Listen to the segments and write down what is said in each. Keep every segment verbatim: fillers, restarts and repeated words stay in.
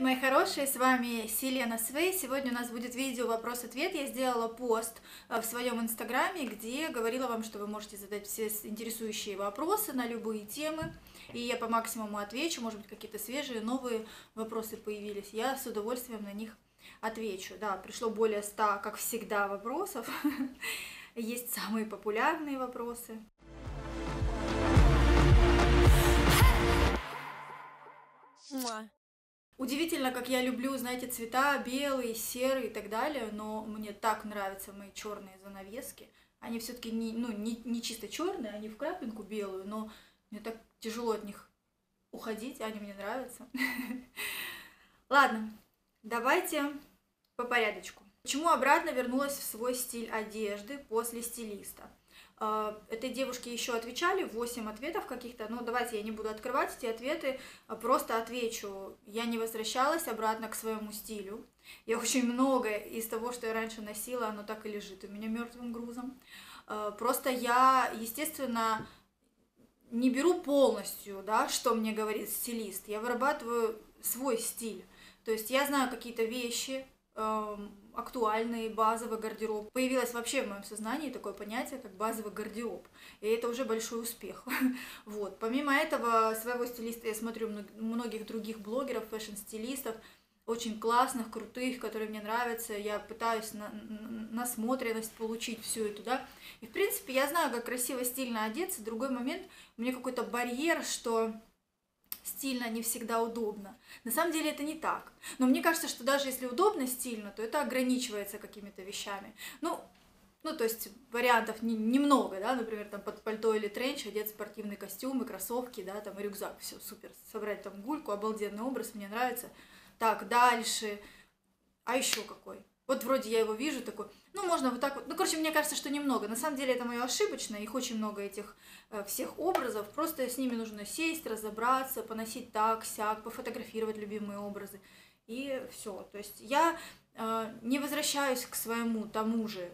Привет, мои хорошие, с вами Силена Свей. Сегодня у нас будет видео вопрос-ответ. Я сделала пост в своем инстаграме, где говорила вам, что вы можете задать все интересующие вопросы на любые темы. И я по максимуму отвечу, может быть, какие-то свежие, новые вопросы появились. Я с удовольствием на них отвечу. Да, пришло более ста, как всегда, вопросов. Есть самые популярные вопросы. Удивительно, как я люблю, знаете, цвета белый, серый и так далее, но мне так нравятся мои черные занавески. Они все-таки не, ну, не, не чисто черные, они в крапинку белую, но мне так тяжело от них уходить, они мне нравятся. Ладно, давайте по порядочку. Почему обратно вернулась в свой стиль одежды после стилиста? Этой девушке еще отвечали, восемь ответов каких-то, но давайте я не буду открывать эти ответы, просто отвечу. Я не возвращалась обратно к своему стилю. Я очень многое из того, что я раньше носила, оно так и лежит у меня мертвым грузом. Просто я, естественно, не беру полностью, да, что мне говорит стилист. Я вырабатываю свой стиль. То есть я знаю какие-то вещи, актуальный базовый гардероб. Появилось вообще в моем сознании такое понятие, как базовый гардероб. И это уже большой успех. Вот. Помимо этого, своего стилиста я смотрю многих других блогеров, фэшн-стилистов, очень классных, крутых, которые мне нравятся. Я пытаюсь на, насмотренность получить всю эту, да. И, в принципе, я знаю, как красиво, стильно одеться. Другой момент, у меня какой-то барьер, что стильно не всегда удобно. На самом деле это не так. Но мне кажется, что даже если удобно стильно, то это ограничивается какими-то вещами. Ну, ну то есть вариантов не, немного, да, например, там под пальто или тренч одеть спортивный костюм и кроссовки, да, там и рюкзак, все супер. Собрать там гульку, обалденный образ, мне нравится. Так, дальше. А еще какой? Вот вроде я его вижу такой, ну можно вот так вот. Ну, короче, мне кажется, что немного. На самом деле это мое ошибочное, их очень много, этих всех образов. Просто с ними нужно сесть, разобраться, поносить так, сяк, пофотографировать любимые образы. И все. То есть я э, не возвращаюсь к своему тому же,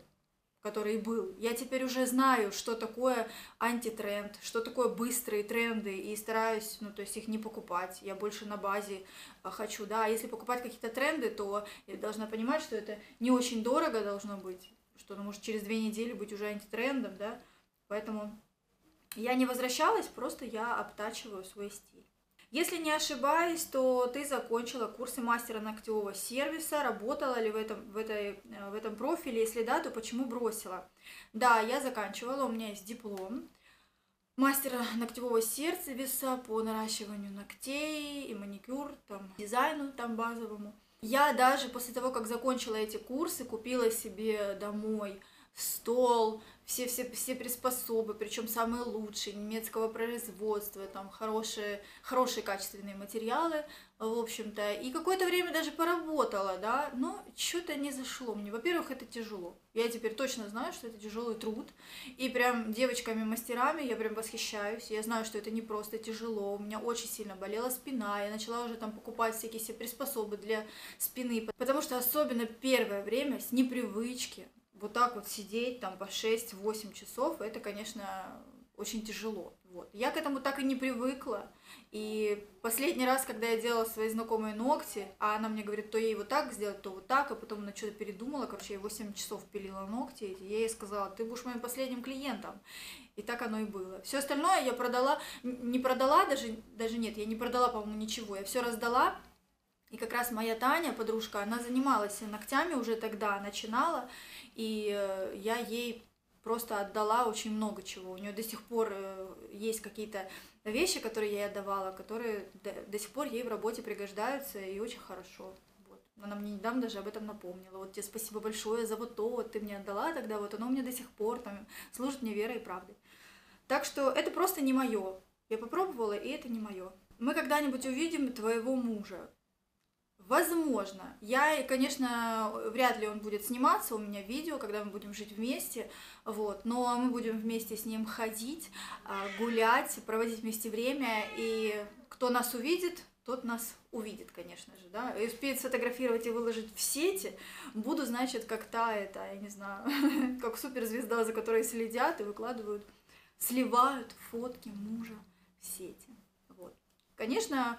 который был. Я теперь уже знаю, что такое антитренд, что такое быстрые тренды, и стараюсь, ну, то есть их не покупать. Я больше на базе хочу, да. Если покупать какие-то тренды, то я должна понимать, что это не очень дорого должно быть, что, ну, может, через две недели быть уже антитрендом, да. Поэтому я не возвращалась, просто я обтачиваю свой стиль. Если не ошибаюсь, то ты закончила курсы мастера ногтевого сервиса, работала ли в этом, в этой, в этом профиле, если да, то почему бросила? Да, я заканчивала, у меня есть диплом мастера ногтевого сервиса по наращиванию ногтей и маникюр, там, дизайну там базовому. Я даже после того, как закончила эти курсы, купила себе домой стол, все, все, все приспособы, причем самые лучшие, немецкого производства, там хорошие, хорошие качественные материалы, в общем-то. И какое-то время даже поработала, да, но что-то не зашло мне. Во-первых, это тяжело. Я теперь точно знаю, что это тяжелый труд. И прям девочками-мастерами я прям восхищаюсь. Я знаю, что это не просто тяжело. У меня очень сильно болела спина. Я начала уже там покупать всякие себе приспособы для спины. Потому что особенно первое время с непривычки вот так вот сидеть там по шесть-восемь часов, это, конечно, очень тяжело. Вот. Я к этому так и не привыкла. И последний раз, когда я делала свои знакомые ногти, а она мне говорит, то ей вот так сделать, то вот так, а потом она что-то передумала, короче, я восемь часов пилила ногти, и я ей сказала, ты будешь моим последним клиентом. И так оно и было. Все остальное я продала, не продала даже, даже нет, я не продала, по-моему, ничего, я все раздала. И как раз моя Таня, подружка, она занималась ногтями уже тогда, начинала, и я ей просто отдала очень много чего. У нее до сих пор есть какие-то вещи, которые я ей отдавала, которые до сих пор ей в работе пригождаются, и очень хорошо. Вот. Она мне недавно даже об этом напомнила. Вот тебе спасибо большое за вот то, вот ты мне отдала тогда, вот оно мне до сих пор там, служит мне верой и правдой. Так что это просто не мое. Я попробовала, и это не мое. Мы когда-нибудь увидим твоего мужа. Возможно. Я, конечно, вряд ли он будет сниматься у меня в видео, когда мы будем жить вместе, вот, но мы будем вместе с ним ходить, гулять, проводить вместе время, и кто нас увидит, тот нас увидит, конечно же, да, и успеет сфотографировать и выложить в сети, буду, значит, как та это, я не знаю, как суперзвезда, за которой следят и выкладывают, сливают фотки мужа в сети, вот. Конечно,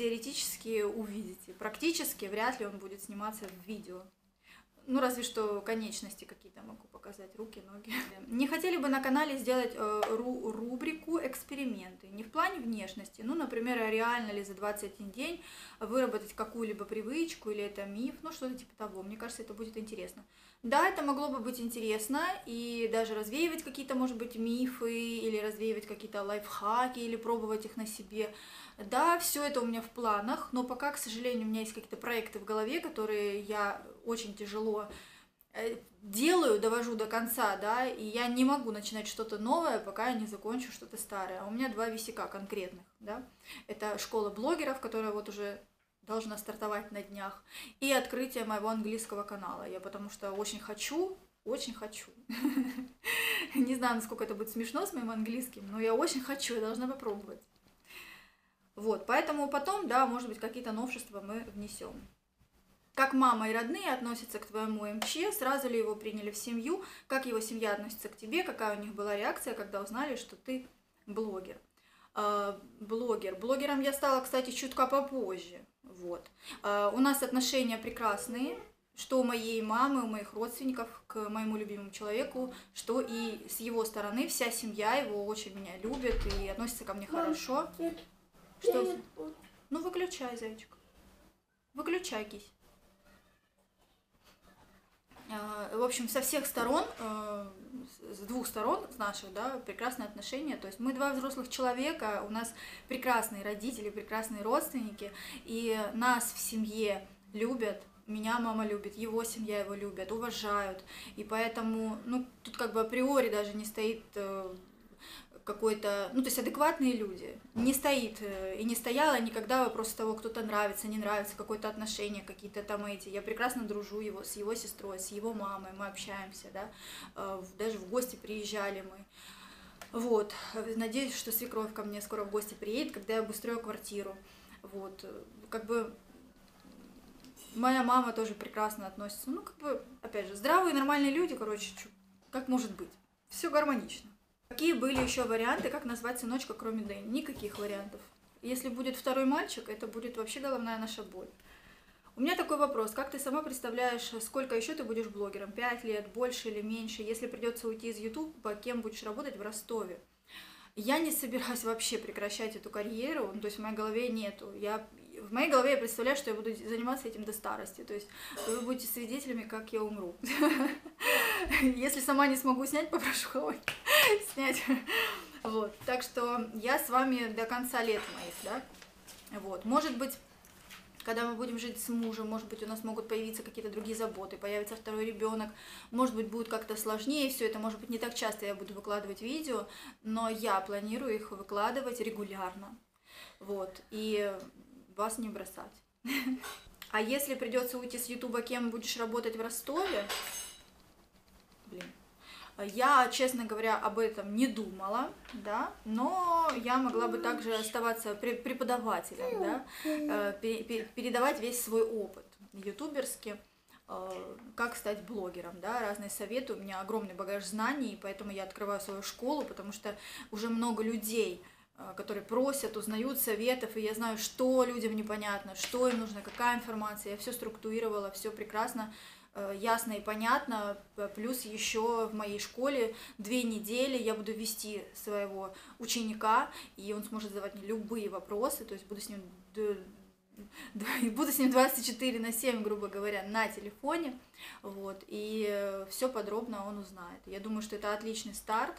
теоретически увидите. Практически вряд ли он будет сниматься в видео. Ну, разве что конечности какие-то могу показать, руки, ноги. Не хотели бы на канале сделать э, ру рубрику «Эксперименты». Не в плане внешности, ну, например, реально ли за двадцать один день выработать какую-либо привычку, или это миф, ну, что-то типа того. Мне кажется, это будет интересно. Да, это могло бы быть интересно, и даже развеивать какие-то, может быть, мифы, или развеивать какие-то лайфхаки, или пробовать их на себе. Да, все это у меня в планах, но пока, к сожалению, у меня есть какие-то проекты в голове, которые я очень тяжело делаю, довожу до конца, да, и я не могу начинать что-то новое, пока я не закончу что-то старое. У меня два висяка конкретных, да. Это школа блогеров, которая вот уже должна стартовать на днях, и открытие моего английского канала. Я потому что очень хочу, очень хочу. Не знаю, насколько это будет смешно с моим английским, но я очень хочу, я должна попробовать. Вот, поэтому потом, да, может быть, какие-то новшества мы внесем. Как мама и родные относятся к твоему эм че? Сразу ли его приняли в семью? Как его семья относится к тебе? Какая у них была реакция, когда узнали, что ты блогер? Э, блогер. Блогером я стала, кстати, чутка попозже. Вот. Э, у нас отношения прекрасные, что у моей мамы, у моих родственников к моему любимому человеку, что и с его стороны вся семья его очень меня любит и относится ко мне хорошо. Что? Ну, выключай, зайчик. Выключай, кись. В общем, со всех сторон, с двух сторон, с наших, да, прекрасные отношения. То есть мы два взрослых человека, у нас прекрасные родители, прекрасные родственники, и нас в семье любят. Меня мама любит, его семья его любят, уважают. И поэтому, ну, тут как бы априори даже не стоит какой-то, ну, то есть адекватные люди. Не стоит и не стояла никогда вопрос того, кто-то нравится, не нравится, какое-то отношение, какие-то там эти. Я прекрасно дружу его, с его сестрой, с его мамой, мы общаемся, да, даже в гости приезжали мы. Вот, надеюсь, что свекровь ко мне скоро в гости приедет, когда я обустрою квартиру. Вот, как бы моя мама тоже прекрасно относится, ну, как бы, опять же, здравые, нормальные люди, короче, как может быть, все гармонично. Какие были еще варианты, как назвать сыночка, кроме Дэйна? Никаких вариантов. Если будет второй мальчик, это будет вообще головная наша боль. У меня такой вопрос. Как ты сама представляешь, сколько еще ты будешь блогером? Пять лет, больше или меньше? Если придется уйти из ютуба, кем будешь работать в Ростове? Я не собираюсь вообще прекращать эту карьеру, то есть в моей голове нету. Я... В моей голове я представляю, что я буду заниматься этим до старости. То есть вы будете свидетелями, как я умру. Если сама не смогу снять, попрошу кого-нибудь снять. Вот. Так что я с вами до конца лет моих, да. Вот. Может быть, когда мы будем жить с мужем, может быть, у нас могут появиться какие-то другие заботы, появится второй ребенок, может быть, будет как-то сложнее все это, может быть, не так часто я буду выкладывать видео, но я планирую их выкладывать регулярно. Вот. И вас не бросать. А если придется уйти с ютуба, кем будешь работать в Ростове? Блин. Я, честно говоря, об этом не думала, да, но я могла бы также оставаться преподавателем, да, передавать весь свой опыт ютуберски, как стать блогером, да, разные советы, у меня огромный багаж знаний, поэтому я открываю свою школу, потому что уже много людей, которые просят, узнают советов, и я знаю, что людям непонятно, что им нужно, какая информация, я все структурировала, все прекрасно, ясно и понятно, плюс еще в моей школе две недели я буду вести своего ученика, и он сможет задавать мне любые вопросы, то есть буду с ним, буду с ним двадцать четыре на семь, грубо говоря, на телефоне, вот, и все подробно он узнает. Я думаю, что это отличный старт,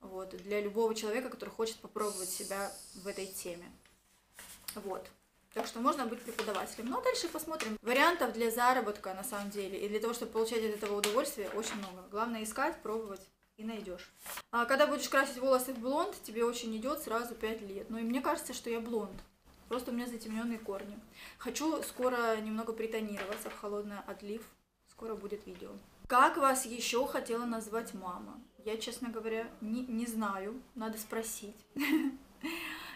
вот, для любого человека, который хочет попробовать себя в этой теме, вот. Так что можно быть преподавателем. Ну, а дальше посмотрим. Вариантов для заработка, на самом деле, и для того, чтобы получать от этого удовольствие, очень много. Главное искать, пробовать, и найдешь. А когда будешь красить волосы в блонд, тебе очень идет сразу пять лет. Ну, и мне кажется, что я блонд. Просто у меня затемненные корни. Хочу скоро немного притонироваться в холодный отлив. Скоро будет видео. Как вас еще хотела назвать мама? Я, честно говоря, не, не знаю. Надо спросить.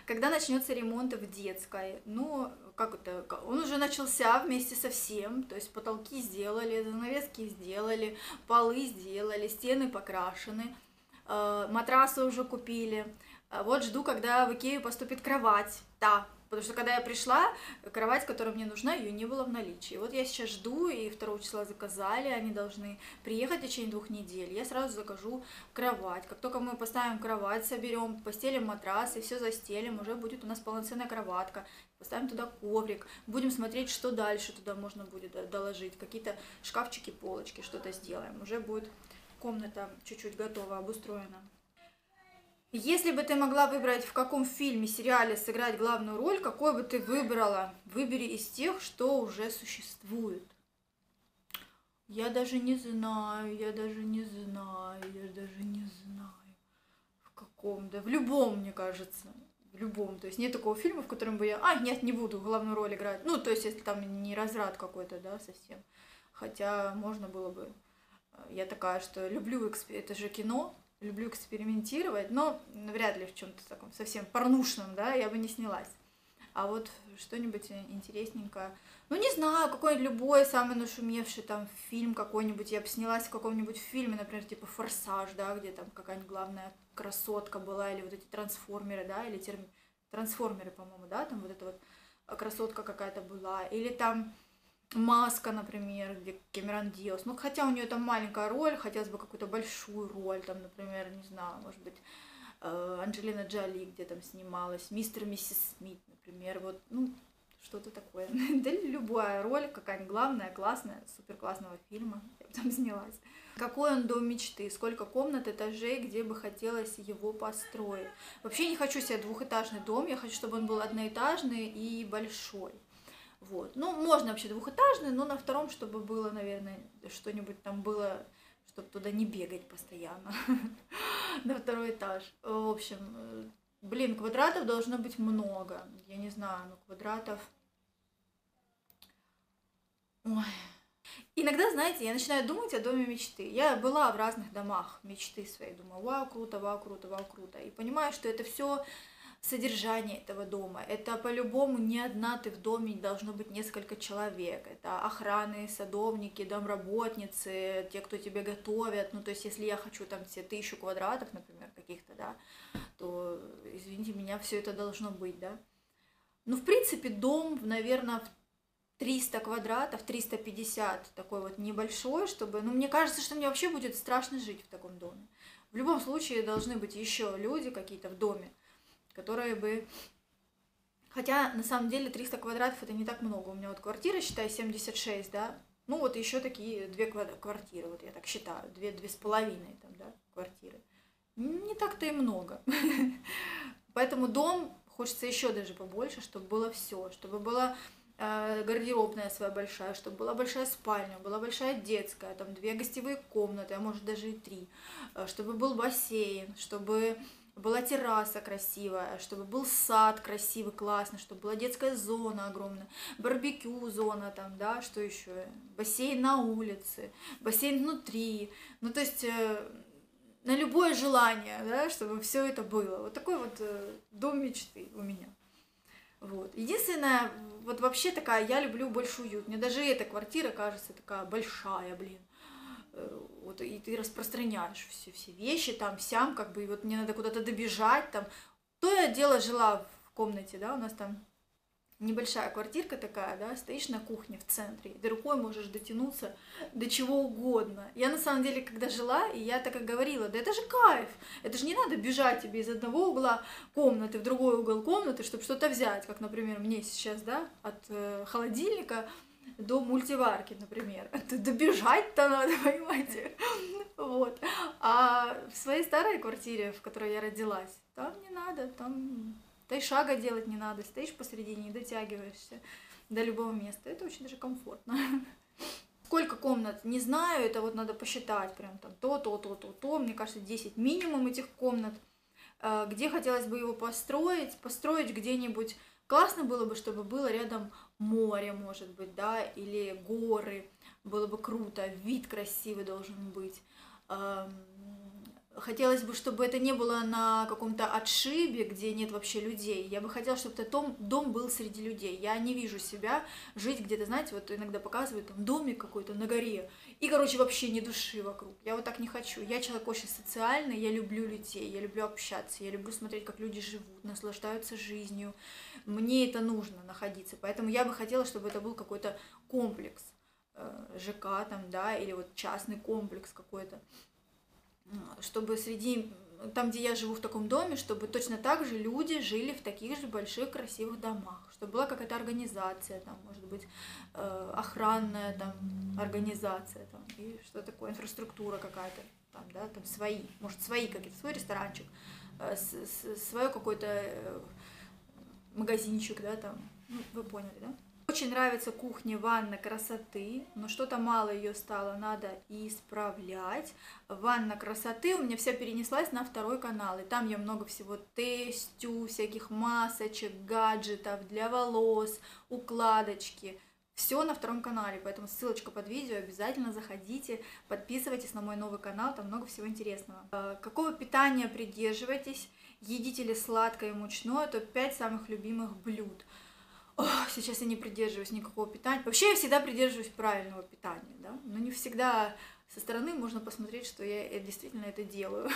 Когда начнется ремонт в детской? Ну, как это? Он уже начался вместе со всем. То есть потолки сделали, занавески сделали, полы сделали, стены покрашены, матрасы уже купили. Вот жду, когда в Икею поступит кровать. Да, Потому что когда я пришла, кровать, которая мне нужна, ее не было в наличии. Вот я сейчас жду, и второго числа заказали, они должны приехать в течение двух недель. Я сразу закажу кровать. Как только мы поставим кровать, соберем, постелим матрас и все застелим, уже будет у нас полноценная кроватка. Поставим туда коврик, будем смотреть, что дальше туда можно будет доложить. Какие-то шкафчики, полочки, что-то сделаем. Уже будет комната чуть-чуть готова, обустроена. Если бы ты могла выбрать, в каком фильме, сериале сыграть главную роль, какой бы ты выбрала? Выбери из тех, что уже существует. Я даже не знаю, я даже не знаю, я даже не знаю. В каком, да в любом, мне кажется. В любом. То есть нет такого фильма, в котором бы я... А, нет, не буду главную роль играть. Ну, то есть если там не разрад какой-то, да, совсем. Хотя можно было бы... Я такая, что люблю... Экспер... Это же кино... Люблю экспериментировать, но вряд ли в чем-то таком совсем порнушном, да, я бы не снялась. А вот что-нибудь интересненькое. Ну, не знаю, какой-нибудь любой самый нашумевший там фильм какой-нибудь. Я бы снялась в каком-нибудь фильме, например, типа «Форсаж», да, где там какая-нибудь главная красотка была, или вот эти «Трансформеры», да, или терм... «Трансформеры», по-моему, да, там вот эта вот красотка какая-то была. Или там «Маска», например, где Кэмерон Диас. Ну, хотя у нее там маленькая роль, хотелось бы какую-то большую роль, там, например, не знаю, может быть, Анжелина Джоли где там снималась, Мистер и Миссис Смит, например, вот, ну, что-то такое. Да любая роль, какая-нибудь главная, классная, суперклассного фильма, я бы там снялась. Какой он дом мечты, сколько комнат, этажей, где бы хотелось его построить? Вообще не хочу себе двухэтажный дом, я хочу, чтобы он был одноэтажный и большой. Вот. Ну, можно вообще двухэтажный, но на втором, чтобы было, наверное, что-нибудь там было, чтобы туда не бегать постоянно на второй этаж. В общем, блин, квадратов должно быть много. Я не знаю, но квадратов... Ой. Иногда, знаете, я начинаю думать о доме мечты. Я была в разных домах мечты своей, думаю, вау, круто, вау, круто, вау, круто. И понимаю, что это все... Содержание этого дома. Это по-любому не одна ты в доме, должно быть несколько человек. Это охраны, садовники, домработницы, те, кто тебе готовят. Ну, то есть, если я хочу там все тысячу квадратов, например, каких-то, да, то, извините меня, все это должно быть, да. Ну, в принципе, дом, наверное, в триста квадратов, триста пятьдесят, такой вот небольшой, чтобы... Ну, мне кажется, что мне вообще будет страшно жить в таком доме. В любом случае, должны быть еще люди какие-то в доме, которые бы... Хотя, на самом деле, триста квадратов это не так много. У меня вот квартира, считай, семьдесят шесть, да? Ну, вот еще такие две квартиры, вот я так считаю, две, две с половиной там, да, квартиры. Не так-то и много. Поэтому дом хочется еще даже побольше, чтобы было все, чтобы была гардеробная своя большая, чтобы была большая спальня, была большая детская, там две гостевые комнаты, а может даже и три, чтобы был бассейн, чтобы... была терраса красивая, чтобы был сад красивый, классный, чтобы была детская зона огромная, барбекю зона там, да, что еще, бассейн на улице, бассейн внутри, ну то есть э, на любое желание, да, чтобы все это было. Вот такой вот э, дом мечты у меня. Вот. Единственное, вот вообще такая, я люблю больше уют, мне даже эта квартира кажется такая большая, блин. Вот, и ты распространяешь все, все вещи, там, сям, как бы, и вот мне надо куда-то добежать, там. То я дело жила в комнате, да, у нас там небольшая квартирка такая, да, стоишь на кухне в центре, и ты рукой можешь дотянуться до чего угодно. Я, на самом деле, когда жила, и я так и говорила, да это же кайф, это же не надо бежать тебе из одного угла комнаты в другой угол комнаты, чтобы что-то взять, как, например, мне сейчас, да, от э, холодильника до мультиварки, например. Добежать-то надо, понимаете? Вот. А в своей старой квартире, в которой я родилась, там не надо, там... Да и шага делать не надо, стоишь посередине и дотягиваешься до любого места. Это очень даже комфортно. Сколько комнат, не знаю, это вот надо посчитать прям там то, то, то, то, то. Мне кажется, десять минимум этих комнат. Где хотелось бы его построить? Построить где-нибудь... Классно было бы, чтобы было рядом море, может быть, да, или горы, было бы круто, вид красивый должен быть, Хотелось бы, чтобы это не было на каком-то отшибе, где нет вообще людей. Я бы хотела, чтобы этот дом, дом был среди людей. Я не вижу себя жить где-то, знаете, вот иногда показывают там домик какой-то на горе. И, короче, вообще ни души вокруг. Я вот так не хочу. Я человек очень социальный, я люблю людей, я люблю общаться, я люблю смотреть, как люди живут, наслаждаются жизнью. Мне это нужно, находиться. Поэтому я бы хотела, чтобы это был какой-то комплекс. ЖК там, да, или вот частный комплекс какой-то. Чтобы среди, там, где я живу в таком доме, чтобы точно так же люди жили в таких же больших красивых домах, чтобы была какая-то организация, там, может быть, э, охранная там, организация, там, и что такое, инфраструктура какая-то, там, да, там свои, может, свои какие-то, свой ресторанчик, э, с, с, свое какой-то э, магазинчик, да, там, ну, вы поняли, да? Очень нравится кухня, ванна, красоты, но что-то мало ее стало, надо исправлять. Ванна красоты у меня вся перенеслась на второй канал, и там я много всего тестю, всяких масочек, гаджетов для волос, укладочки. Все на втором канале, поэтому ссылочка под видео, обязательно заходите, подписывайтесь на мой новый канал, там много всего интересного. Какого питания придерживайтесь? Едите ли сладкое и мучное? топ пять самых любимых блюд. Ох, сейчас я не придерживаюсь никакого питания. Вообще я всегда придерживаюсь правильного питания, да? Но не всегда со стороны можно посмотреть, что я, я действительно это делаю.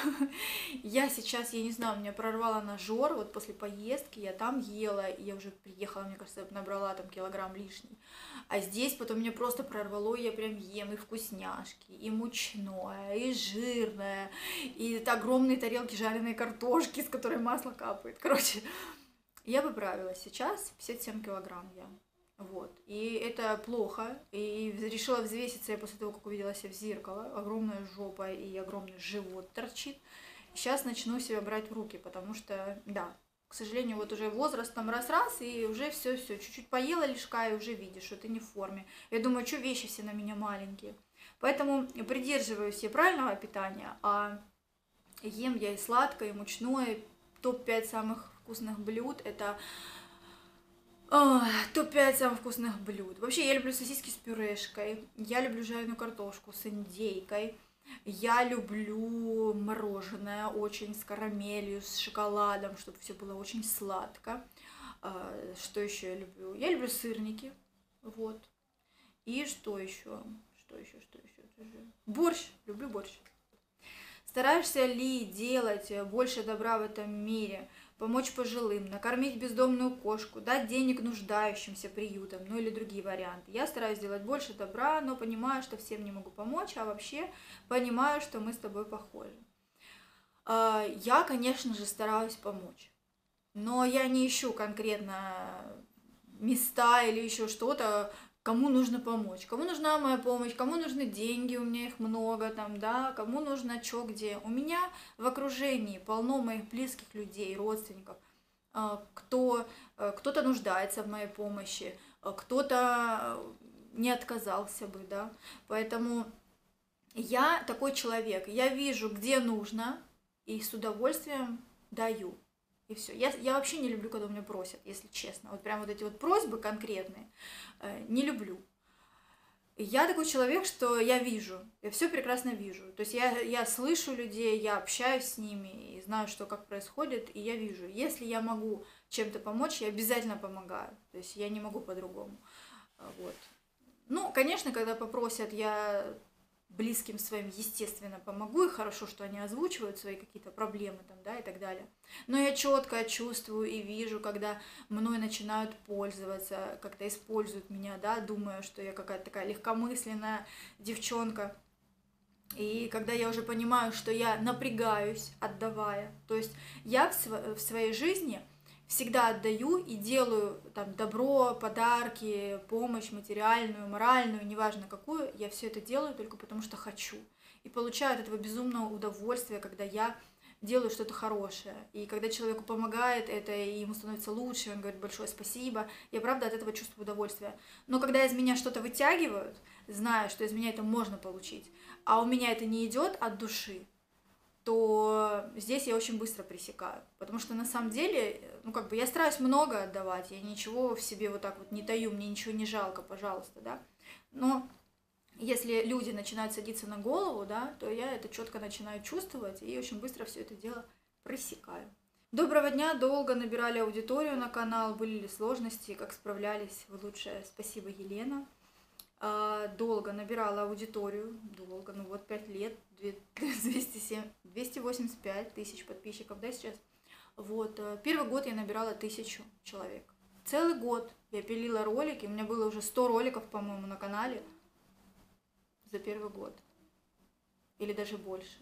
Я сейчас, я не знаю, меня прорвало на жор, вот после поездки я там ела, и я уже приехала, мне кажется, набрала там килограмм лишний. А здесь потом меня просто прорвало, и я прям ем и вкусняшки, и мучное, и жирное, и это огромные тарелки жареной картошки, с которой масло капает, короче... Я поправилась, сейчас пятьдесят семь килограмм я, вот, и это плохо, и решила взвеситься я после того, как увидела себя в зеркало, огромная жопа и огромный живот торчит, сейчас начну себя брать в руки, потому что, да, к сожалению, вот уже возраст там раз-раз, и уже все-все, чуть-чуть поела лишка, и уже видишь, что ты не в форме, я думаю, что вещи все на меня маленькие, поэтому придерживаюсь я правильного питания, а ем я и сладкое, и мучное. Топ пять самых вкусных блюд, это Ой, топ пять самых вкусных блюд. Вообще, я люблю сосиски с пюрешкой, я люблю жареную картошку с индейкой, я люблю мороженое очень с карамелью, с шоколадом, чтобы все было очень сладко. Что еще я люблю? Я люблю сырники, вот. И что еще? Что еще? Что еще? Борщ, люблю борщ. Стараешься ли делать больше добра в этом мире, помочь пожилым, накормить бездомную кошку, дать денег нуждающимся приютам, ну или другие варианты. Я стараюсь делать больше добра, но понимаю, что всем не могу помочь, а вообще понимаю, что мы с тобой похожи. Я, конечно же, стараюсь помочь, но я не ищу конкретно места или еще что-то, кому нужно помочь, кому нужна моя помощь, кому нужны деньги, у меня их много там, да, кому нужно что, где. У меня в окружении полно моих близких людей, родственников, кто, кто-то нуждается в моей помощи, кто-то не отказался бы, да. Поэтому я такой человек, я вижу, где нужно, и с удовольствием даю. И все. Я, я вообще не люблю, когда у меня просят, если честно. Вот прям вот эти вот просьбы конкретные э, не люблю. Я такой человек, что я вижу, я все прекрасно вижу. То есть я, я слышу людей, я общаюсь с ними, и знаю, что как происходит, и я вижу. Если я могу чем-то помочь, я обязательно помогаю. То есть я не могу по-другому. Вот. Ну, конечно, когда попросят, я... близким своим, естественно, помогу, и хорошо, что они озвучивают свои какие-то проблемы там, да, и так далее. Но я четко чувствую и вижу, когда мной начинают пользоваться, как-то используют меня, да, думаю, что я какая-то такая легкомысленная девчонка. И когда я уже понимаю, что я напрягаюсь, отдавая, то есть я в, св- в своей жизни всегда отдаю и делаю там добро, подарки, помощь материальную, моральную, неважно какую, я все это делаю только потому, что хочу. И получаю от этого безумного удовольствия, когда я делаю что-то хорошее. И когда человеку помогает это, и ему становится лучше, он говорит большое спасибо, я правда от этого чувствую удовольствие. Но когда из меня что-то вытягивают, зная, что из меня это можно получить, а у меня это не идет от души, то здесь я очень быстро пресекаю. Потому что на самом деле, ну как бы я стараюсь много отдавать, я ничего в себе вот так вот не таю, мне ничего не жалко, пожалуйста, да. Но если люди начинают садиться на голову, да, то я это четко начинаю чувствовать и очень быстро все это дело пресекаю. Доброго дня, долго набирали аудиторию на канал, были ли сложности, как справлялись, вы лучшая, спасибо, Елена. Долго набирала аудиторию, долго, ну вот пять лет, двести восемьдесят пять тысяч подписчиков, да, сейчас. Вот, первый год я набирала тысячу человек. Целый год я пилила ролики, у меня было уже сто роликов, по-моему, на канале за первый год. Или даже больше.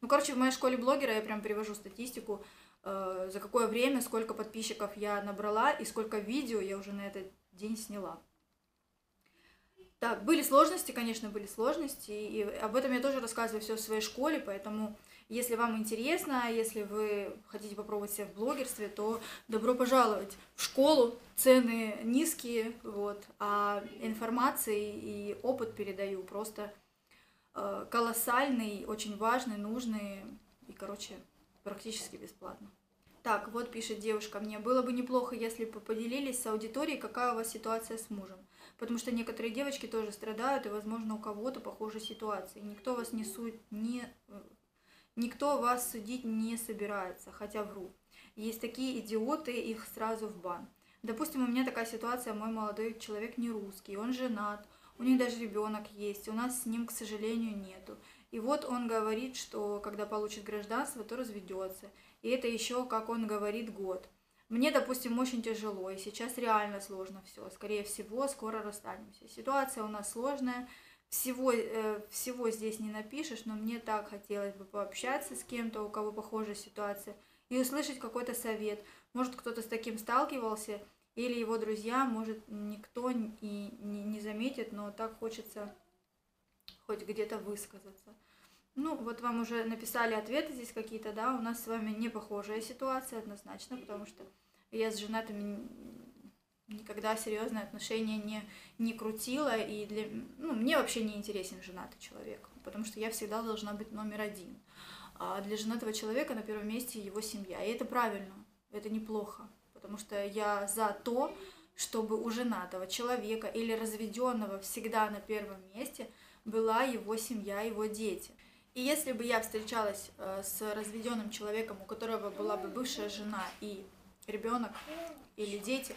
Ну, короче, в моей школе блогера я прям привожу статистику, э, за какое время, сколько подписчиков я набрала и сколько видео я уже на этот день сняла. Так, были сложности, конечно, были сложности, и об этом я тоже рассказываю все в своей школе, поэтому, если вам интересно, если вы хотите попробовать себя в блогерстве, то добро пожаловать в школу, цены низкие, вот, а информации и опыт передаю просто э, колоссальный, очень важный, нужный и, короче, практически бесплатно. Так, вот пишет девушка, мне было бы неплохо, если бы поделились с аудиторией, какая у вас ситуация с мужем. Потому что некоторые девочки тоже страдают, и, возможно, у кого-то похожая ситуация. Никто вас не суд... не... Никто вас судить не собирается, хотя вру. Есть такие идиоты, их сразу в бан. Допустим, у меня такая ситуация, мой молодой человек не русский, он женат, у них даже ребенок есть, у нас с ним, к сожалению, нету. И вот он говорит, что когда получит гражданство, то разведется. И это еще, как он говорит, год. Мне, допустим, очень тяжело, и сейчас реально сложно все. Скорее всего, скоро расстанемся. Ситуация у нас сложная, всего, э, всего здесь не напишешь, но мне так хотелось бы пообщаться с кем-то, у кого похожая ситуация, и услышать какой-то совет. Может, кто-то с таким сталкивался, или его друзья, может, никто и не заметит, но так хочется хоть где-то высказаться. Ну, вот вам уже написали ответы здесь какие-то, да, у нас с вами не похожая ситуация однозначно, потому что я с женатыми никогда серьезные отношения не, не крутила, и для, ну, мне вообще не интересен женатый человек, потому что я всегда должна быть номер один. А для женатого человека на первом месте его семья, и это правильно, это неплохо, потому что я за то, чтобы у женатого человека или разведенного всегда на первом месте была его семья, его дети. И если бы я встречалась с разведенным человеком, у которого была бы бывшая жена и ребенок или дети,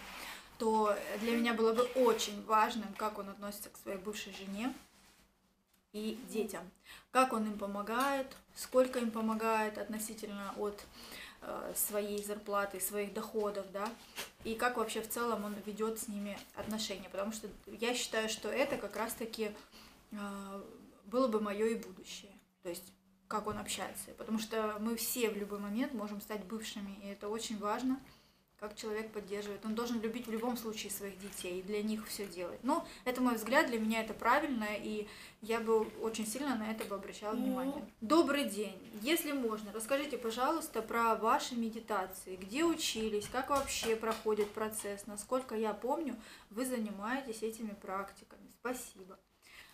то для меня было бы очень важным, как он относится к своей бывшей жене и детям. Как он им помогает, сколько им помогает относительно от своей зарплаты, своих доходов, да, и как вообще в целом он ведет с ними отношения. Потому что я считаю, что это как раз-таки было бы мое и будущее. То есть, как он общается. Потому что мы все в любой момент можем стать бывшими, и это очень важно, как человек поддерживает. Он должен любить в любом случае своих детей, и для них все делать. Но это мой взгляд, для меня это правильно, и я бы очень сильно на это бы обращала внимание. Добрый день. Если можно, расскажите, пожалуйста, про ваши медитации. Где учились, как вообще проходит процесс, насколько я помню, вы занимаетесь этими практиками. Спасибо.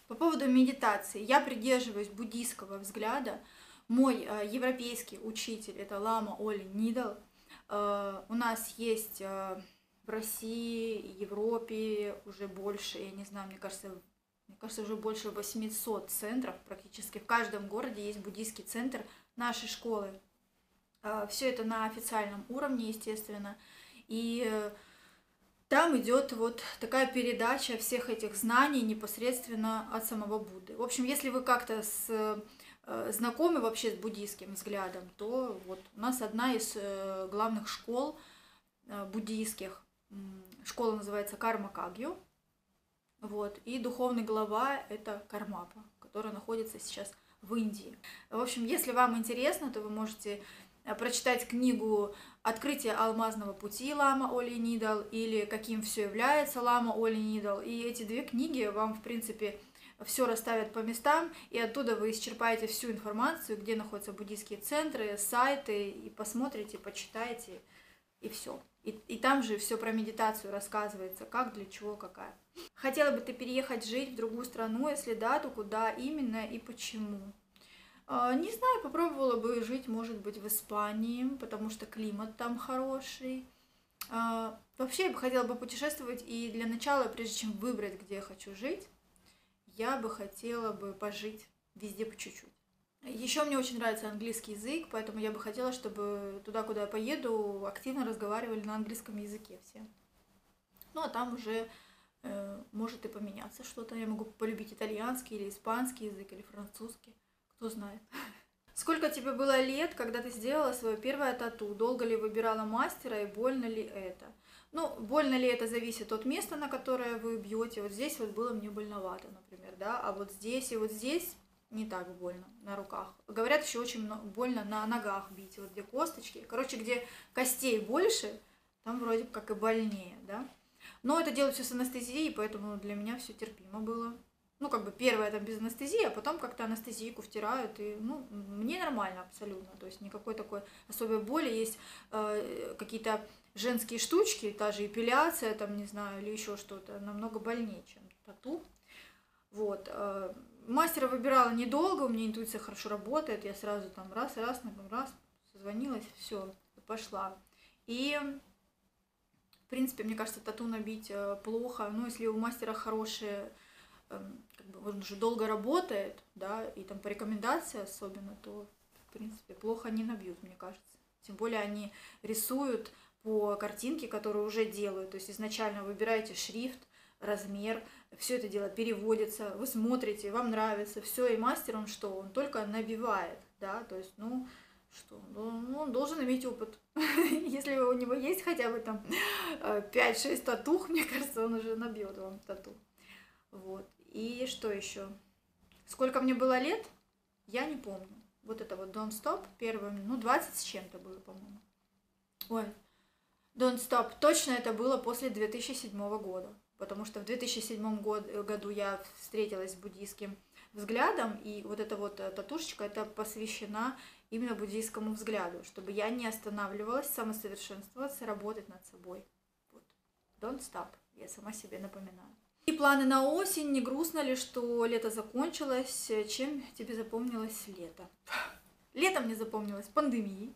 По поводу медитации. Я придерживаюсь буддийского взгляда. Мой э, европейский учитель, это Лама Оле Нидал. Э, у нас есть э, в России, Европе уже больше, я не знаю, мне кажется, мне кажется, уже больше восьмисот центров практически. В каждом городе есть буддийский центр нашей школы. Э, все это на официальном уровне, естественно. И... Э, Там идет вот такая передача всех этих знаний непосредственно от самого Будды. В общем, если вы как-то с, знакомы вообще с буддийским взглядом, то вот у нас одна из главных школ буддийских. Школа называется Кармакагью. Вот. И духовный глава – это Кармапа, которая находится сейчас в Индии. В общем, если вам интересно, то вы можете... прочитать книгу «Открытие алмазного пути» Лама Оле Нидал или «Каким все является» Лама Оле Нидал. И эти две книги вам, в принципе, все расставят по местам, и оттуда вы исчерпаете всю информацию, где находятся буддийские центры, сайты, и посмотрите, почитаете, и все. И, и там же все про медитацию рассказывается, как, для чего, какая. Хотела бы ты переехать жить в другую страну, если да, то куда именно и почему? Не знаю, попробовала бы жить, может быть, в Испании, потому что климат там хороший. Вообще, я бы хотела бы путешествовать, и для начала, прежде чем выбрать, где я хочу жить, я бы хотела бы пожить везде по чуть-чуть. Еще мне очень нравится английский язык, поэтому я бы хотела, чтобы туда, куда я поеду, активно разговаривали на английском языке все. Ну, а там уже э, может и поменяться что-то. Я могу полюбить итальянский или испанский язык, или французский, кто знает. Сколько тебе было лет, когда ты сделала свое первое тату? Долго ли выбирала мастера и больно ли это? Ну, больно ли это зависит от места, на которое вы бьете. Вот здесь вот было мне больновато, например, да, а вот здесь и вот здесь не так больно на руках. Говорят, еще очень больно на ногах бить, вот где косточки. Короче, где костей больше, там вроде как и больнее, да. Но это делают все с анестезией, поэтому для меня все терпимо было. Ну, как бы первое там без анестезии, а потом как-то анестезийку втирают. И, ну, мне нормально абсолютно. То есть никакой такой особой боли. Есть э, какие-то женские штучки, та же эпиляция, там, не знаю, или еще что-то. Намного больнее, чем тату. Вот. Э, мастера выбирала недолго, у меня интуиция хорошо работает. Я сразу там раз-раз, раз, созвонилась, все, пошла. И... В принципе, мне кажется, тату набить плохо. Ну, если у мастера хорошие, как бы, он же долго работает, да, и там по рекомендации особенно, то, в принципе, плохо не набьют, мне кажется. Тем более они рисуют по картинке, которую уже делают. То есть изначально выбираете шрифт, размер, все это дело переводится, вы смотрите, вам нравится, все, и мастер, он что? Он только набивает, да, то есть, ну... Что? Ну, он должен иметь опыт. Если у него есть хотя бы там пять-шесть татух, мне кажется, он уже набьет вам тату. Вот. И что еще? Сколько мне было лет? Я не помню. Вот это вот Don't Stop, первым, ну, двадцать с чем-то было, по-моему. Ой, Don't Stop, точно это было после две тысячи седьмого года. Потому что в две тысячи седьмом году я встретилась с буддийским взглядом, и вот эта вот татушечка, это посвящена именно буддийскому взгляду, чтобы я не останавливалась, самосовершенствоваться, работать над собой. Вот. Don't stop, я сама себе напоминаю. И планы на осень, не грустно ли, что лето закончилось, чем тебе запомнилось лето? Лето мне запомнилось пандемией.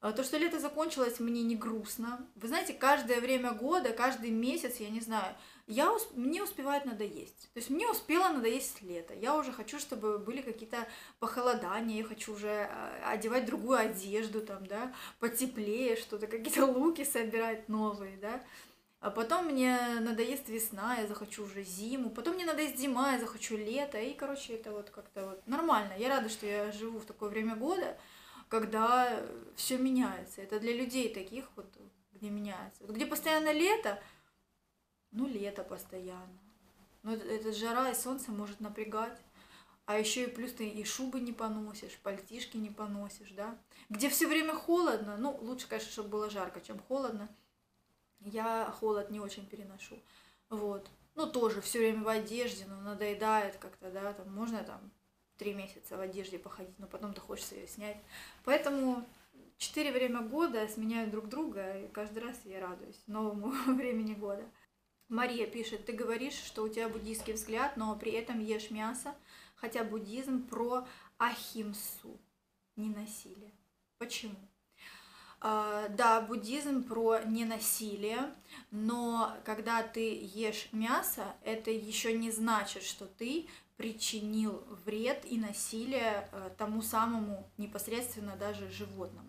То, что лето закончилось, мне не грустно. Вы знаете, каждое время года, каждый месяц, я не знаю, я, мне успевает надоесть. То есть мне успело надоесть лето. Я уже хочу, чтобы были какие-то похолодания, я хочу уже одевать другую одежду, там, да, потеплее что-то, какие-то луки собирать новые, да. А потом мне надоест весна, я захочу уже зиму, потом мне надоест зима, я захочу лето. И, короче, это вот как-то вот нормально. Я рада, что я живу в такое время года, когда все меняется. Это для людей таких вот, где меняется. Вот где постоянно лето, ну, лето постоянно. Но это, это жара, и солнце может напрягать. А еще и плюс ты и шубы не поносишь, пальтишки не поносишь, да. Где все время холодно, ну, лучше, конечно, чтобы было жарко, чем холодно. Я холод не очень переношу. Вот. Ну, тоже все время в одежде, но надоедает как-то, да, там можно там... три месяца в одежде походить, но потом-то хочется ее снять. Поэтому четыре время года сменяют друг друга, и каждый раз я радуюсь новому времени года. Мария пишет, ты говоришь, что у тебя буддийский взгляд, но при этом ешь мясо, хотя буддизм про ахимсу, ненасилие. Почему? А, да, буддизм про ненасилие, но когда ты ешь мясо, это еще не значит, что ты причинил вред и насилие тому самому непосредственно даже животному.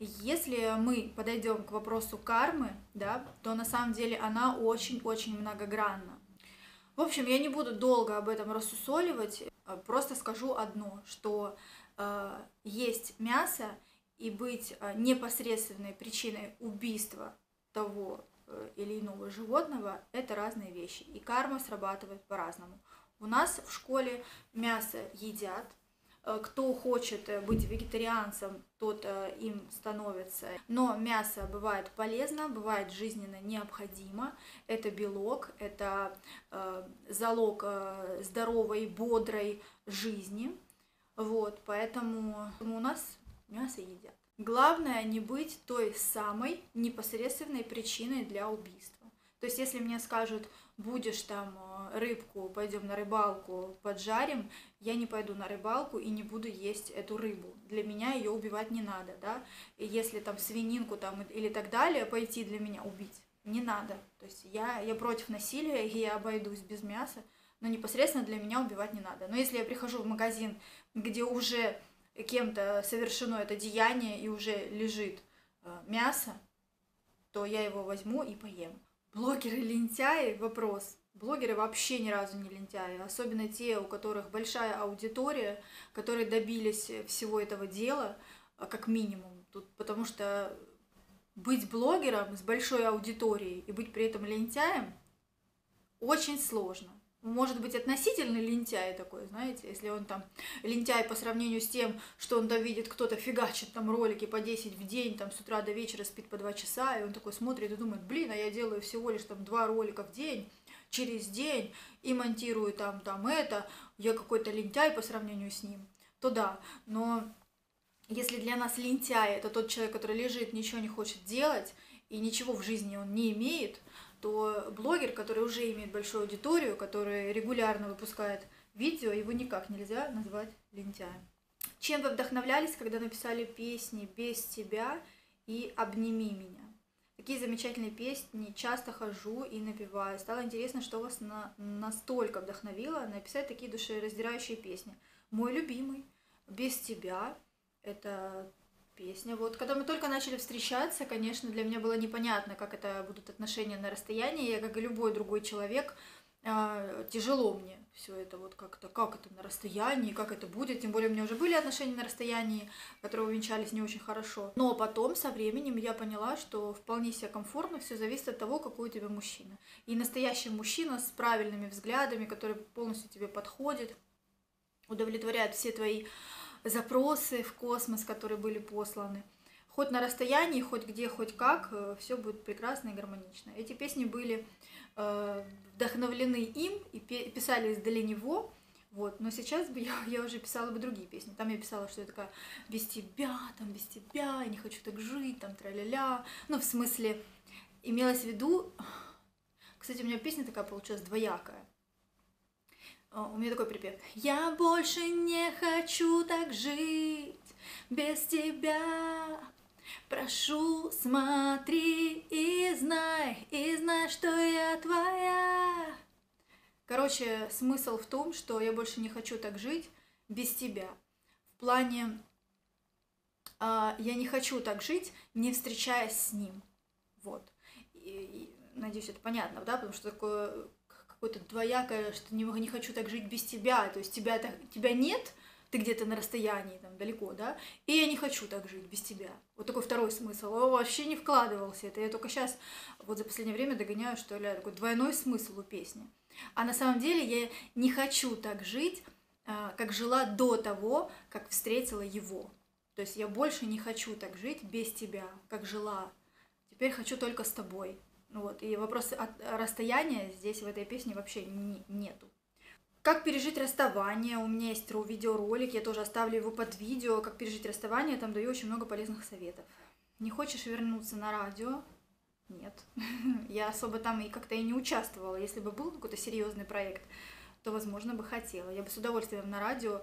Если мы подойдем к вопросу кармы, да, то на самом деле она очень-очень многогранна. В общем, я не буду долго об этом рассусоливать, просто скажу одно, что э, есть мясо и быть непосредственной причиной убийства того или иного животного – это разные вещи, и карма срабатывает по-разному. У нас в школе мясо едят, кто хочет быть вегетарианцем, тот им становится. Но мясо бывает полезно, бывает жизненно необходимо. Это белок, это залог здоровой, бодрой жизни. Вот, поэтому у нас мясо едят. Главное не быть той самой непосредственной причиной для убийства. То есть, если мне скажут, будешь там рыбку, пойдем на рыбалку, поджарим, я не пойду на рыбалку и не буду есть эту рыбу. Для меня ее убивать не надо, да. И если там свининку там или так далее, пойти для меня убить не надо. То есть, я, я против насилия, и я обойдусь без мяса, но непосредственно для меня убивать не надо. Но если я прихожу в магазин, где уже кем-то совершено это деяние и уже лежит мясо, то я его возьму и поем. Блогеры-лентяи? Вопрос. Блогеры вообще ни разу не лентяи, особенно те, у которых большая аудитория, которые добились всего этого дела, как минимум. Тут, потому что быть блогером с большой аудиторией и быть при этом лентяем очень сложно. Может быть, относительно лентяй такой, знаете, если он там лентяй по сравнению с тем, что он там видит, кто-то фигачит там ролики по десять в день, там с утра до вечера спит по два часа, и он такой смотрит и думает, блин, а я делаю всего лишь там два ролика в день, через день, и монтирую там, там это, я какой-то лентяй по сравнению с ним, то да, но если для нас лентяй это тот человек, который лежит, ничего не хочет делать, и ничего в жизни он не имеет, то блогер, который уже имеет большую аудиторию, который регулярно выпускает видео, его никак нельзя назвать лентяем. Чем вы вдохновлялись, когда написали песни «Без тебя» и «Обними меня»? Такие замечательные песни, часто хожу и напеваю. Стало интересно, что вас на... настолько вдохновило написать такие душераздирающие песни. Мой любимый «Без тебя» — это... песня. Вот, когда мы только начали встречаться, конечно, для меня было непонятно, как это будут отношения на расстоянии. Я, как и любой другой человек, тяжело мне все это вот как-то, как это на расстоянии, как это будет. Тем более у меня уже были отношения на расстоянии, которые увенчались не очень хорошо. Но потом, со временем, я поняла, что вполне себе комфортно, все зависит от того, какой у тебя мужчина. И настоящий мужчина с правильными взглядами, который полностью тебе подходит, удовлетворяет все твои запросы в космос, которые были посланы. Хоть на расстоянии, хоть где, хоть как, все будет прекрасно и гармонично. Эти песни были э, вдохновлены им и писались для него, вот. Но сейчас бы я, я уже писала бы другие песни. Там я писала, что я такая без тебя, там без тебя, я не хочу так жить, там тра-ля-ля. Ну, в смысле, имелось в виду... Кстати, у меня песня такая получилась двоякая. У меня такой припев. Я больше не хочу так жить без тебя. Прошу, смотри и знай, и знай, что я твоя. Короче, смысл в том, что я больше не хочу так жить без тебя. В плане, э, я не хочу так жить, не встречаясь с ним. Вот. И, и, надеюсь, это понятно, да? Потому что такое... какое-то двоякое, что не, не хочу так жить без тебя, то есть тебя, так, тебя нет, ты где-то на расстоянии, там, далеко, да, и я не хочу так жить без тебя. Вот такой второй смысл. Он вообще не вкладывался это. Я только сейчас, вот за последнее время догоняю, что ли, такой двойной смысл у песни. А на самом деле я не хочу так жить, как жила до того, как встретила его. То есть я больше не хочу так жить без тебя, как жила. Теперь хочу только с тобой. Вот, и вопрос расстояния здесь в этой песне вообще не, нету. Как пережить расставание? У меня есть видеоролик, я тоже оставлю его под видео. Как пережить расставание? Там даю очень много полезных советов. Не хочешь вернуться на радио? Нет. Я особо там и как-то и не участвовала. Если бы был какой-то серьезный проект, то, возможно, бы хотела. Я бы с удовольствием на радио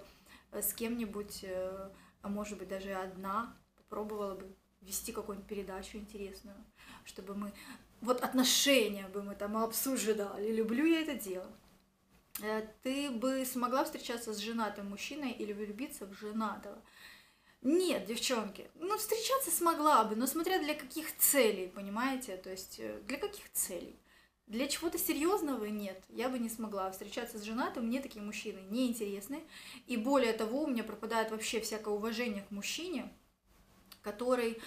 с кем-нибудь, а может быть, даже одна, попробовала бы вести какую-нибудь передачу интересную, чтобы мы... Вот отношения бы мы там обсуждали, люблю я это дело. Ты бы смогла встречаться с женатым мужчиной или влюбиться в женатого? Нет, девчонки, ну встречаться смогла бы, но смотря для каких целей, понимаете? То есть для каких целей? Для чего-то серьезного нет, я бы не смогла встречаться с женатым, мне такие мужчины неинтересны. И более того, у меня пропадает вообще всякое уважение к мужчине, который э,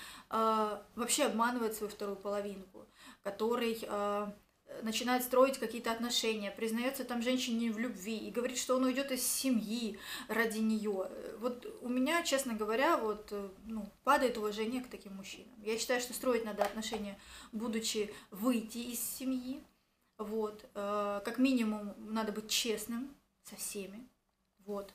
вообще обманывает свою вторую половинку, который э, начинает строить какие-то отношения, признается там женщине в любви и говорит, что он уйдет из семьи ради нее. Вот у меня, честно говоря, вот, ну, падает уважение к таким мужчинам. Я считаю, что строить надо отношения, будучи выйти из семьи. Вот, э, как минимум надо быть честным со всеми. Вот.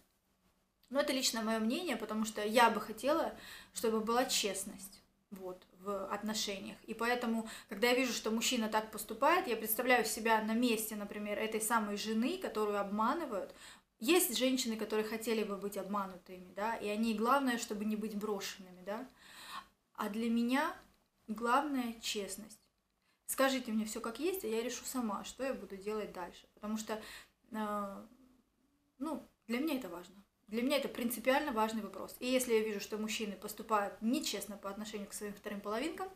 Но это лично мое мнение, потому что я бы хотела, чтобы была честность вот, в отношениях. И поэтому, когда я вижу, что мужчина так поступает, я представляю себя на месте, например, этой самой жены, которую обманывают. Есть женщины, которые хотели бы быть обманутыми, да, и они, главное, чтобы не быть брошенными, да. А для меня главное — честность. Скажите мне все как есть, а я решу сама, что я буду делать дальше. Потому что ну, для меня это важно. Для меня это принципиально важный вопрос. И если я вижу, что мужчины поступают нечестно по отношению к своим вторым половинкам,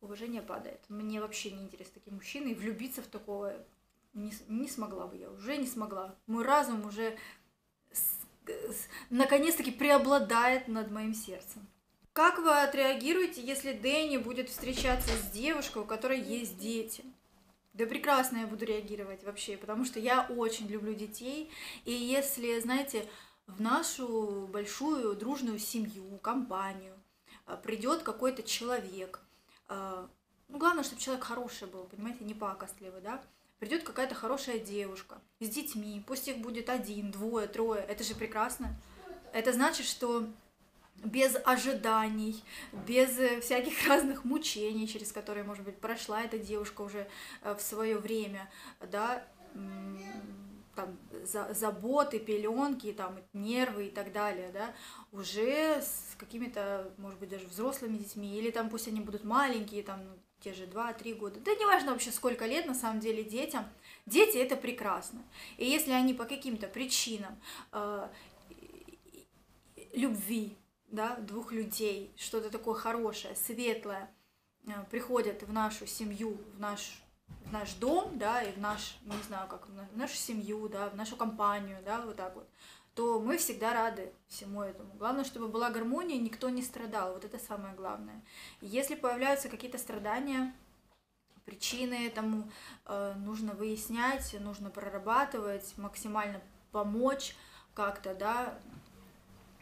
уважение падает. Мне вообще не интересно такие мужчины, и влюбиться в такого не, не смогла бы я, уже не смогла. Мой разум уже наконец-таки преобладает над моим сердцем. Как вы отреагируете, если Дэнни будет встречаться с девушкой, у которой есть дети? Да прекрасно я буду реагировать вообще, потому что я очень люблю детей. И если, знаете, в нашу большую дружную семью, компанию придет какой-то человек, ну, главное, чтобы человек хороший был, понимаете, не пакостливый, да? Придет какая-то хорошая девушка с детьми, пусть их будет один, двое, трое, это же прекрасно. Это значит, что без ожиданий, без всяких разных мучений, через которые, может быть, прошла эта девушка уже в свое время, да, там, заботы, пеленки, там, нервы и так далее, да, уже с какими-то, может быть, даже взрослыми детьми, или там пусть они будут маленькие, там, ну, те же два-три года, да неважно вообще сколько лет, на самом деле, детям, дети — это прекрасно, и если они по каким-то причинам э, любви, да, двух людей, что-то такое хорошее, светлое, э, приходят в нашу семью, в наш, в наш дом, да, и в наш, не знаю, как, в нашу семью, да, в нашу компанию, да, вот так вот, то мы всегда рады всему этому. Главное, чтобы была гармония, никто не страдал, вот это самое главное. Если появляются какие-то страдания, причины этому, э, нужно выяснять, нужно прорабатывать, максимально помочь как-то, да,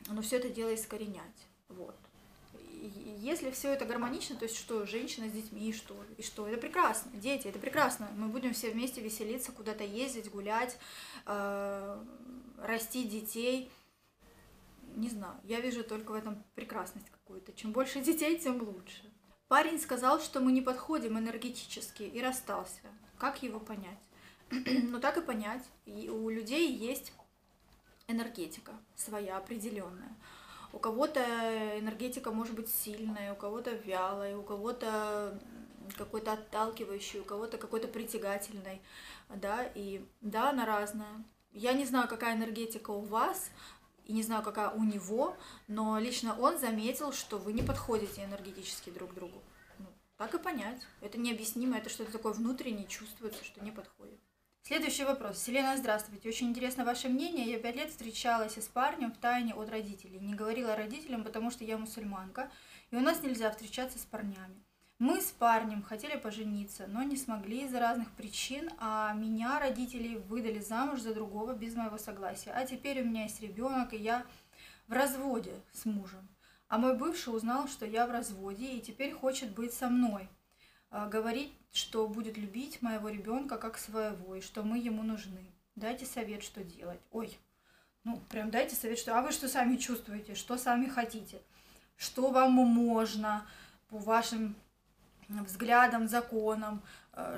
но все это дело искоренять, вот. И если все это гармонично, то есть что, женщина с детьми, и что, и что, это прекрасно, дети, это прекрасно, мы будем все вместе веселиться, куда-то ездить, гулять, э, расти детей, не знаю, я вижу только в этом прекрасность какую-то, чем больше детей, тем лучше. Парень сказал, что мы не подходим энергетически, и расстался, как его понять? Ну так и понять, и у людей есть энергетика своя определенная. У кого-то энергетика может быть сильная, у кого-то вялая, у кого-то какой-то отталкивающий, у кого-то какой-то притягательный, да, и да, она разная. Я не знаю, какая энергетика у вас, и не знаю, какая у него, но лично он заметил, что вы не подходите энергетически друг к другу. Ну, так и понять. Это необъяснимо, это что-то такое внутреннее, чувствуется, что не подходит. Следующий вопрос. Силена, здравствуйте. Очень интересно ваше мнение. Я пять лет встречалась с парнем в тайне от родителей. Не говорила родителям, потому что я мусульманка, и у нас нельзя встречаться с парнями. Мы с парнем хотели пожениться, но не смогли из-за разных причин, а меня родители выдали замуж за другого без моего согласия. А теперь у меня есть ребенок, и я в разводе с мужем. А мой бывший узнал, что я в разводе, и теперь хочет быть со мной. Говорит, что будет любить моего ребенка как своего, и что мы ему нужны. Дайте совет, что делать. Ой, ну прям дайте совет, что... А вы что сами чувствуете, что сами хотите? Что вам можно по вашим взглядам, законам?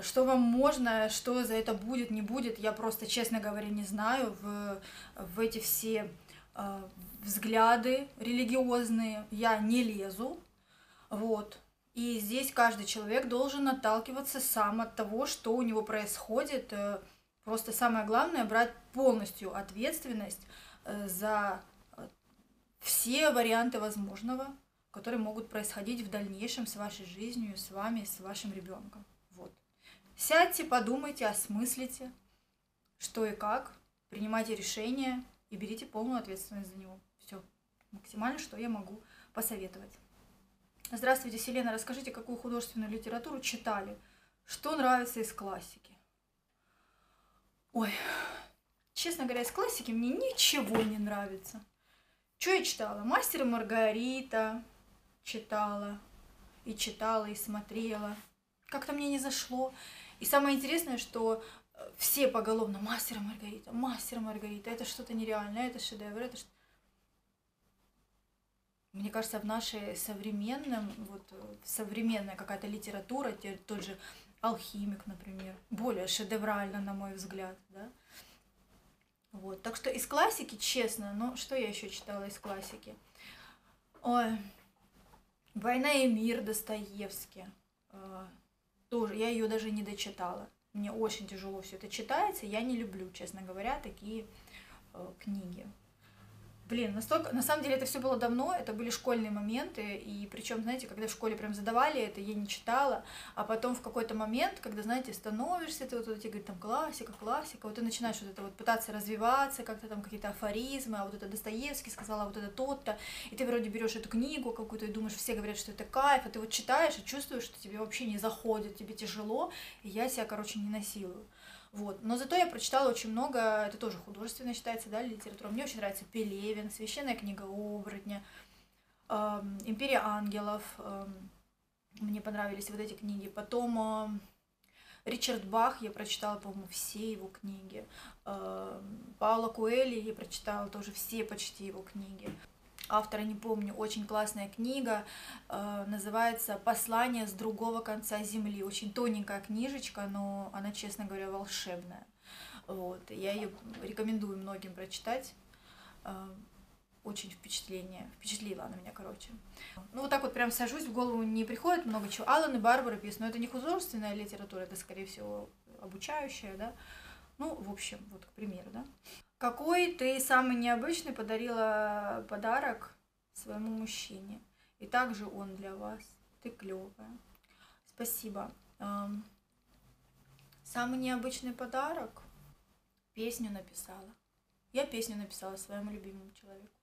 Что вам можно, что за это будет, не будет? Я просто, честно говоря, не знаю в, в эти все э, взгляды религиозные. Я не лезу, вот. И здесь каждый человек должен отталкиваться сам от того, что у него происходит. Просто самое главное — брать полностью ответственность за все варианты возможного, которые могут происходить в дальнейшем с вашей жизнью, с вами, с вашим ребенком. Вот. Сядьте, подумайте, осмыслите, что и как, принимайте решение и берите полную ответственность за него. Все, максимально, что я могу посоветовать. Здравствуйте, Селена. Расскажите, какую художественную литературу читали? Что нравится из классики? Ой, честно говоря, из классики мне ничего не нравится. Что я читала? Мастер и Маргарита читала. И читала, и смотрела. Как-то мне не зашло. И самое интересное, что все поголовно Мастер и Маргарита, Мастер и Маргарита. Это что-то нереальное, это шедевр, это что-то... Мне кажется, в нашей современном, вот, современная какая-то литература, тот же «Алхимик», например, более шедеврально, на мой взгляд, да? Вот. Так что из классики, честно, но что я еще читала из классики? Ой, «Война и мир» Достоевский, тоже, я ее даже не дочитала, Мне очень тяжело все это читается. Я не люблю, честно говоря, такие э, книги. Блин, настолько... На самом деле это все было давно, это были школьные моменты, и причем, знаете, когда в школе прям задавали это, я не читала, а потом в какой-то момент, когда, знаете, становишься, ты вот, вот тебе говорят, там, классика, классика, вот ты начинаешь вот это вот пытаться развиваться, как-то там какие-то афоризмы, а вот это Достоевский сказал, а вот это тот-то, и ты вроде берешь эту книгу какую-то и думаешь, все говорят, что это кайф, а ты вот читаешь и чувствуешь, что тебе вообще не заходит, тебе тяжело, и я себя, короче, не насилую. Вот. Но зато я прочитала очень много, это тоже художественно считается, да, литература. Мне очень нравится Пелевин, «Священная книга оборотня», эм, «Империя ангелов». Эм, мне понравились вот эти книги. Потом э, Ричард Бах, я прочитала, по-моему, все его книги. Эм, Паула Куэлли, я прочитала тоже все почти его книги. Автора не помню, очень классная книга, э, называется «Послание с другого конца земли». Очень тоненькая книжечка, но она, честно говоря, волшебная. Вот. Я ее рекомендую многим прочитать. Э, очень впечатление. Впечатлила она меня, короче. Ну, вот так вот прям сажусь, в голову не приходит много чего. Аллен и Барбара Пис, но это не художественная литература, это, скорее всего, обучающая, да. Ну, в общем, вот, к примеру, да. Какой ты самый необычный подарила подарок своему мужчине? И также он для вас. Ты клевая. Спасибо. Самый необычный подарок? Песню написала. Я песню написала своему любимому человеку.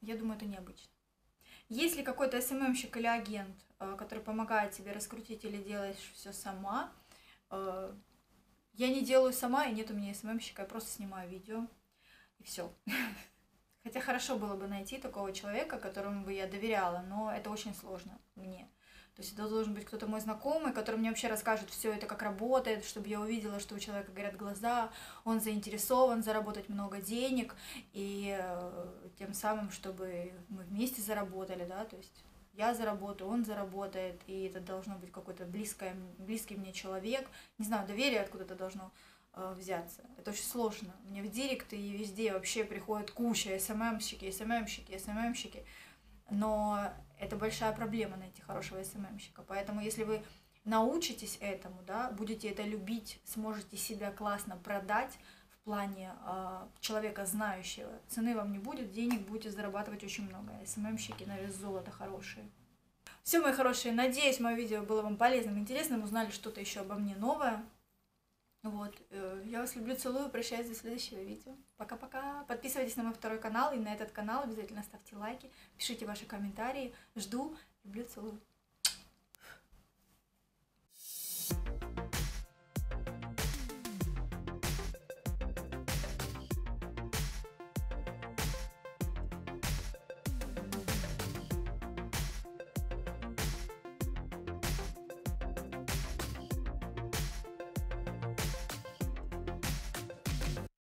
Я думаю, это необычно. Есть ли какой-то эс эм эм-щик или агент, который помогает тебе раскрутить или делаешь все сама? Я не делаю сама, и нет у меня эс эм эм-щика, я просто снимаю видео, и все. Хотя хорошо было бы найти такого человека, которому бы я доверяла, но это очень сложно мне. То есть это должен быть кто-то мой знакомый, который мне вообще расскажет все это, как работает, чтобы я увидела, что у человека горят глаза, он заинтересован заработать много денег, и тем самым, чтобы мы вместе заработали, да, то есть... Я заработаю, он заработает, и это должно быть какой-то близкий мне человек. Не знаю, доверие откуда-то должно э, взяться. Это очень сложно. Мне в директ и везде вообще приходит куча эс эм эм-щики, эс эм эм-щики, эс эм эм-щики. Но это большая проблема найти хорошего эс эм эм-щика. Поэтому если вы научитесь этому, да, будете это любить, сможете себя классно продать в плане э, человека знающего, цены вам не будет, денег будете зарабатывать очень много. эс эм эм-щики на вес золота хорошие. Все, мои хорошие, надеюсь, мое видео было вам полезным, интересным, узнали что-то еще обо мне новое. Вот, я вас люблю, целую, прощаюсь до следующего видео. Пока-пока. Подписывайтесь на мой второй канал и на этот канал, обязательно ставьте лайки, пишите ваши комментарии. Жду, люблю, целую.